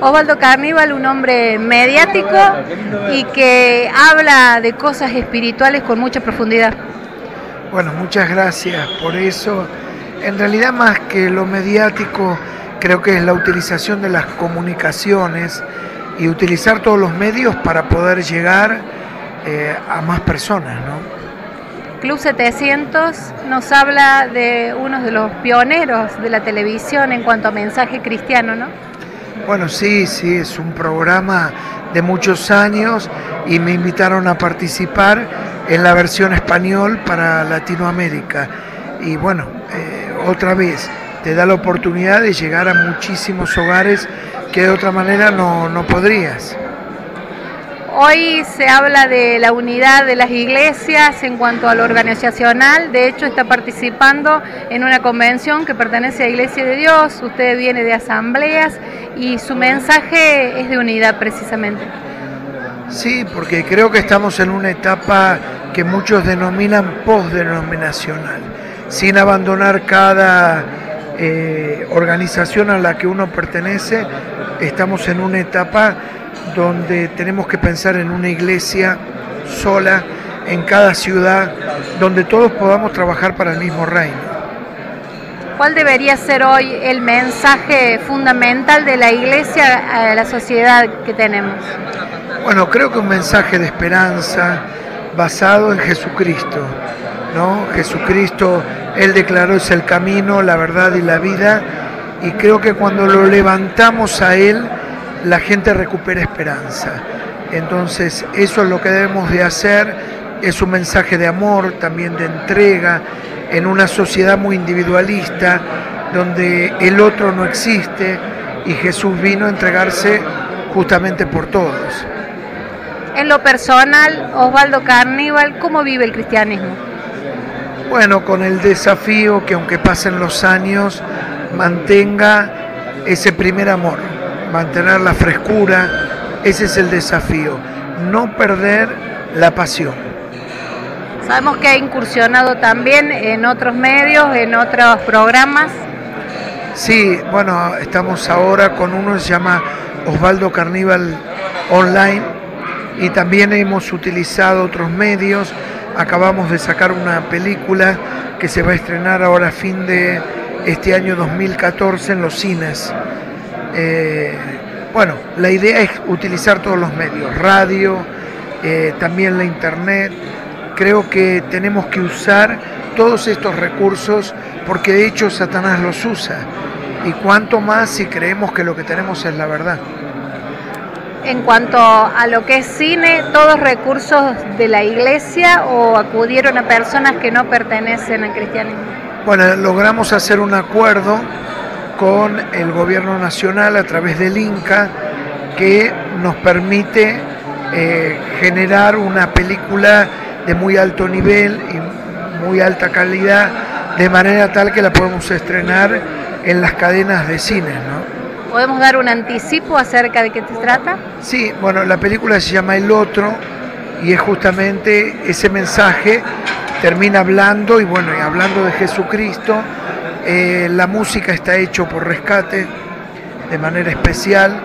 Osvaldo Carníval, un hombre mediático y que habla de cosas espirituales con mucha profundidad. Bueno, muchas gracias por eso. En realidad, más que lo mediático, creo que es la utilización de las comunicaciones y utilizar todos los medios para poder llegar a más personas, ¿no? Club 700 nos habla de uno de los pioneros de la televisión en cuanto a mensaje cristiano, ¿no? Bueno, sí, es un programa de muchos años y me invitaron a participar en la versión español para Latinoamérica. Y bueno, otra vez, te da la oportunidad de llegar a muchísimos hogares que de otra manera no podrías. Hoy se habla de la unidad de las iglesias en cuanto a lo organizacional. De hecho, está participando en una convención que pertenece a Iglesia de Dios. Usted viene de asambleas y su mensaje es de unidad precisamente. Sí, porque creo que estamos en una etapa que muchos denominan posdenominacional, sin abandonar cada organización a la que uno pertenece. Estamos en una etapa donde tenemos que pensar en una iglesia sola, en cada ciudad, donde todos podamos trabajar para el mismo reino. ¿Cuál debería ser hoy el mensaje fundamental de la iglesia a la sociedad que tenemos? Bueno, creo que un mensaje de esperanza basado en Jesucristo, ¿no? Jesucristo, Él declaró, es el camino, la verdad y la vida, y creo que cuando lo levantamos a Él, la gente recupera esperanza. Entonces, eso es lo que debemos de hacer. Es un mensaje de amor, también de entrega, en una sociedad muy individualista, donde el otro no existe, y Jesús vino a entregarse justamente por todos. En lo personal, Osvaldo Carníval, ¿cómo vive el cristianismo? Bueno, con el desafío que aunque pasen los años, mantenga ese primer amor. Mantener la frescura, ese es el desafío, no perder la pasión. Sabemos que ha incursionado también en otros medios, en otros programas. Sí, bueno, estamos ahora con uno que se llama Osvaldo Carníval Online y también hemos utilizado otros medios. Acabamos de sacar una película que se va a estrenar ahora a fin de este año 2014 en los cines. Bueno, la idea es utilizar todos los medios, radio, también la internet. Creo que tenemos que usar todos estos recursos porque de hecho Satanás los usa. Y cuanto más si creemos que lo que tenemos es la verdad. En cuanto a lo que es cine, ¿todos recursos de la iglesia o acudieron a personas que no pertenecen al cristianismo? Bueno, logramos hacer un acuerdo con el gobierno nacional a través del INCAA que nos permite generar una película de muy alto nivel y muy alta calidad de manera tal que la podemos estrenar en las cadenas de cine, ¿no? ¿Podemos dar un anticipo acerca de qué se trata? Sí, bueno, la película se llama El Otro y es justamente ese mensaje, termina hablando hablando de Jesucristo. La música está hecho por Rescate de manera especial,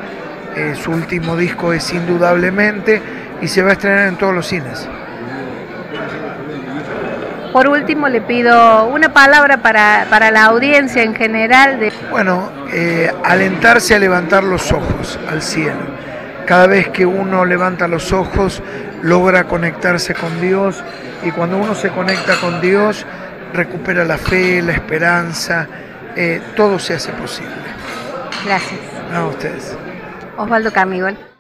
su último disco es Indudablemente y se va a estrenar en todos los cines. Por último le pido una palabra para la audiencia en general. Bueno, alentarse a levantar los ojos al cielo. Cada vez que uno levanta los ojos logra conectarse con Dios y cuando uno se conecta con Dios recupera la fe, la esperanza, todo se hace posible. Gracias. A ustedes. Osvaldo Carníval.